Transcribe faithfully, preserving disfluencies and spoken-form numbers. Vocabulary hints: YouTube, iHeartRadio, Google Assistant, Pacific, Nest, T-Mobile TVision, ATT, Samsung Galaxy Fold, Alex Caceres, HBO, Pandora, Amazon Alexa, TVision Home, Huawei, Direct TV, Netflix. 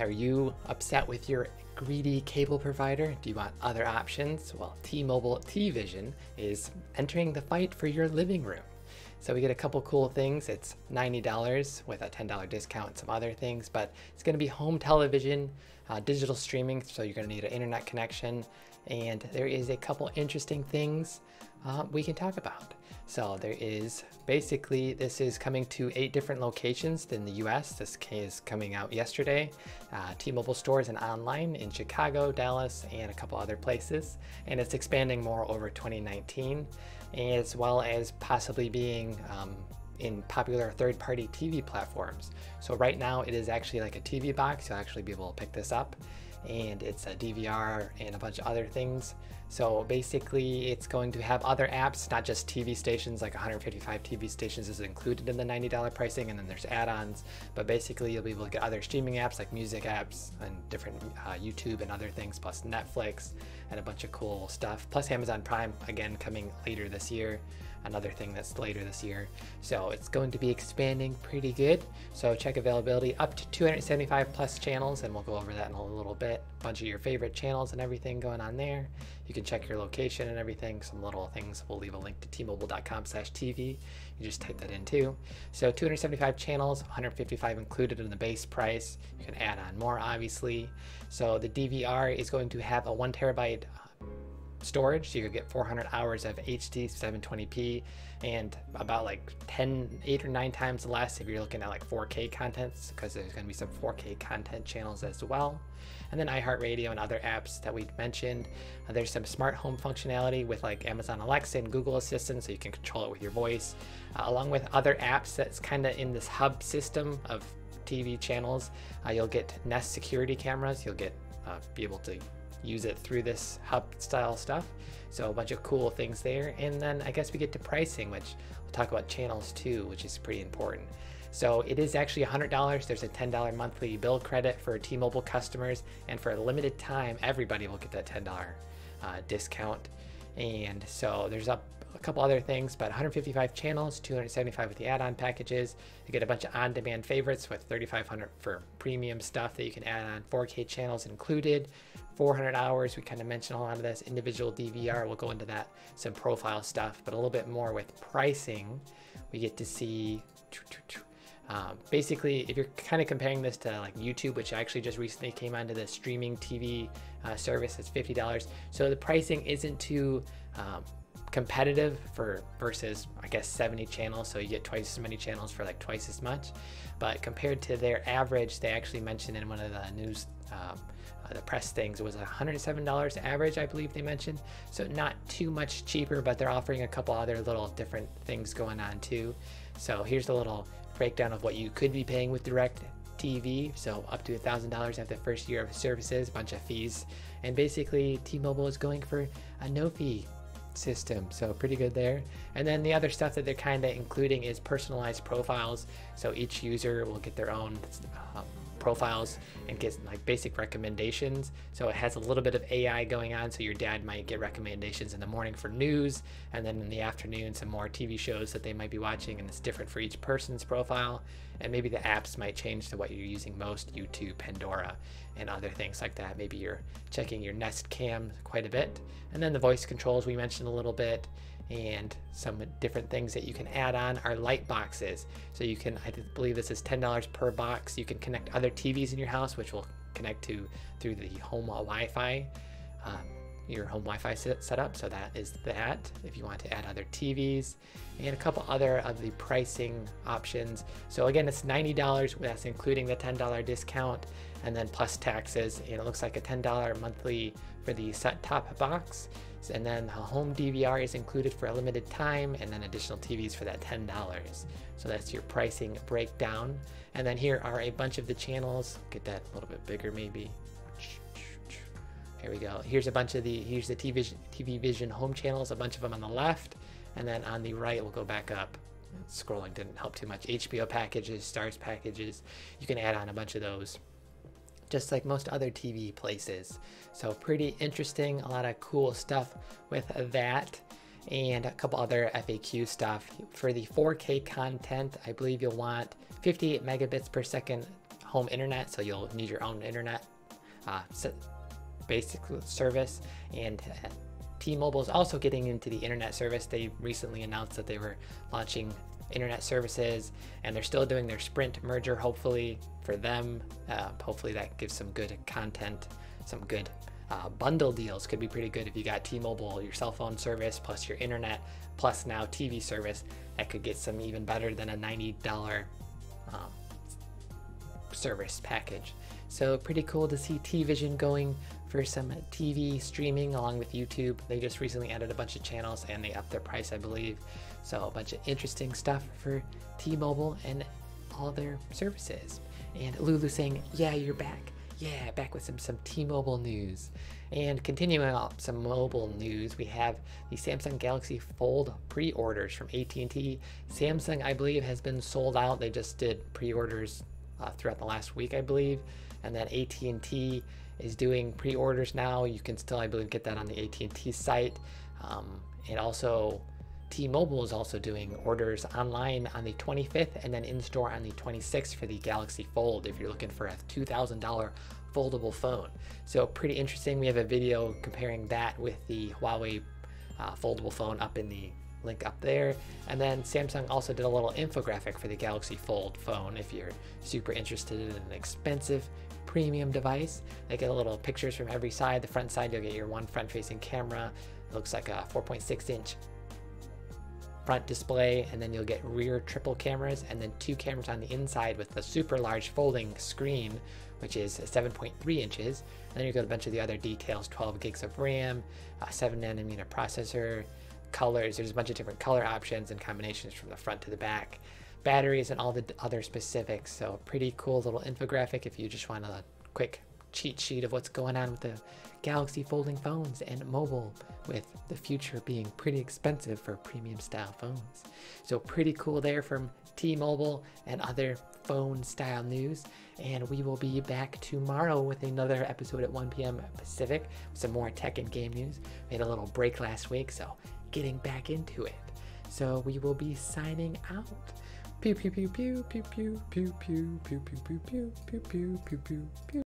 Are you upset with your greedy cable provider? Do you want other options? Well, T-Mobile TVision is entering the fight for your living room. So we get a couple cool things. It's ninety dollars with a ten dollar discount and some other things, but it's gonna be home television, uh, digital streaming, so you're gonna need an internet connection. And there is a couple interesting things uh, we can talk about. So there is, basically, this is coming to eight different locations in the U S. This is coming out yesterday. Uh, T-Mobile stores and online in Chicago, Dallas, and a couple other places. And it's expanding more over twenty nineteen, as well as possibly being Um, in popular third-party T V platforms. So right now it is actually like a T V box. You'll actually be able to pick this up, and it's a D V R and a bunch of other things. So basically it's going to have other apps, not just T V stations. Like one hundred fifty-five T V stations is included in the ninety dollar pricing, and then there's add-ons, but basically you'll be able to get other streaming apps like music apps and different uh, YouTube and other things, plus Netflix and a bunch of cool stuff, plus Amazon Prime, again coming later this year, another thing that's later this year. So it's going to be expanding pretty good. So check availability, up to two hundred seventy-five plus channels, and we'll go over that in a little bit. Bunch of your favorite channels and everything going on there. You can check your location and everything, some little things. We'll leave a link to T Mobile dot com slash T V. You just type that in too. So two hundred seventy-five channels, one hundred fifty-five included in the base price. You can add on more, obviously. So the D V R is going to have a one terabyte storage, so you could get four hundred hours of H D seven twenty p, and about like ten, eight or nine times less if you're looking at like four K contents, because there's going to be some four K content channels as well. And then iHeartRadio and other apps that we mentioned. Uh, there's some smart home functionality with like Amazon Alexa and Google Assistant, so you can control it with your voice, uh, along with other apps that's kind of in this hub system of T V channels. Uh, you'll get Nest security cameras. You'll get uh, be able to use it through this hub style stuff. So a bunch of cool things there. And then I guess we get to pricing, which we'll talk about channels too, which is pretty important. So it is actually one hundred dollars. There's a ten dollar monthly bill credit for T-Mobile customers, and for a limited time, everybody will get that ten dollar uh, discount. And so there's up a couple other things, but one hundred fifty-five channels, two hundred seventy-five with the add-on packages. You get a bunch of on-demand favorites with thirty-five hundred for premium stuff that you can add on, four K channels included, four hundred hours. We kind of mentioned a lot of this, individual D V R, we'll go into that, some profile stuff, but a little bit more with pricing. We get to see, um, basically, if you're kind of comparing this to like YouTube, which actually just recently came onto the streaming T V uh, service, it's fifty dollars. So the pricing isn't too um, competitive for versus I guess seventy channels, so you get twice as many channels for like twice as much. But compared to their average, they actually mentioned in one of the news um, uh, the press things, it was one hundred seven dollars average, I believe they mentioned, so not too much cheaper, but they're offering a couple other little different things going on too. So here's a little breakdown of what you could be paying with Direct T V. So up to a thousand dollars after the first year of services, bunch of fees, and basically T-Mobile is going for a no fee system, so pretty good there. And then the other stuff that they're kind of including is personalized profiles, so each user will get their own um, profiles and get like basic recommendations. So it has a little bit of A I going on, so your dad might get recommendations in the morning for news, and then in the afternoon some more T V shows that they might be watching, and it's different for each person's profile. And maybe the apps might change to what you're using most, YouTube, Pandora, and other things like that. Maybe you're checking your Nest cam quite a bit. And then the voice controls we mentioned a little bit, and some different things that you can add on are light boxes. So you can, I believe this is ten dollars per box. You can connect other T Vs in your house, which will connect to through the home Wi-Fi, um, your home Wi-Fi set, set up. So that is that, if you want to add other T Vs, and a couple other of the pricing options. So again, it's ninety dollars, that's including the ten dollar discount, and then plus taxes. And it looks like a ten dollar monthly for the set-top box. And then a home D V R is included for a limited time, and then additional T Vs for that ten dollars. So that's your pricing breakdown. And then here are a bunch of the channels. Get that a little bit bigger maybe. Here we go. Here's a bunch of the, here's the TVision home channels, a bunch of them on the left. And then on the right, we'll go back up. Scrolling didn't help too much. H B O packages, Stars packages. You can add on a bunch of those, just like most other T V places. So pretty interesting, a lot of cool stuff with that. And a couple other F A Q stuff. For the four K content, I believe you'll want fifty-eight megabits per second home internet, so you'll need your own internet uh, basic service. And uh, T-Mobile is also getting into the internet service. They recently announced that they were launching internet services, and they're still doing their Sprint merger, hopefully for them. Uh, hopefully that gives some good content, some good uh, bundle deals. Could be pretty good if you got T-Mobile, your cell phone service, plus your internet, plus now T V service. That could get some even better than a ninety dollar um, service package. So pretty cool to see TVision going for some T V streaming along with YouTube. They just recently added a bunch of channels and they upped their price, I believe. So a bunch of interesting stuff for T-Mobile and all their services. And Lulu saying, yeah, you're back. Yeah, back with some, some T-Mobile news. And continuing up some mobile news, we have the Samsung Galaxy Fold pre-orders from A T and T. Samsung, I believe, has been sold out. They just did pre-orders uh, throughout the last week, I believe. And then A T and T is doing pre-orders now. You can still, I believe, get that on the A T and T site. Um, and also T-Mobile is also doing orders online on the twenty-fifth and then in-store on the twenty-sixth for the Galaxy Fold if you're looking for a two thousand dollar foldable phone. So pretty interesting. We have a video comparing that with the Huawei uh, foldable phone up in the link up there. And then Samsung also did a little infographic for the Galaxy Fold phone if you're super interested in an expensive premium device. They get a little pictures from every side. The front side, you'll get your one front-facing camera. It looks like a four point six inch front display, and then you'll get rear triple cameras and then two cameras on the inside with the super large folding screen, which is seven point three inches. And then you get a bunch of the other details, twelve gigs of RAM, a seven nanometer processor, colors. There's a bunch of different color options and combinations from the front to the back, batteries and all the other specifics. So pretty cool little infographic if you just want a quick cheat sheet of what's going on with the Galaxy folding phones and mobile, with the future being pretty expensive for premium style phones. So pretty cool there from T-Mobile and other phone style news. And we will be back tomorrow with another episode at one p m Pacific with some more tech and game news. We had a little break last week, so getting back into it. So we will be signing out. Pew pew pew pew pew pew pew pew pew pew pew pew pew pew pew pew pew.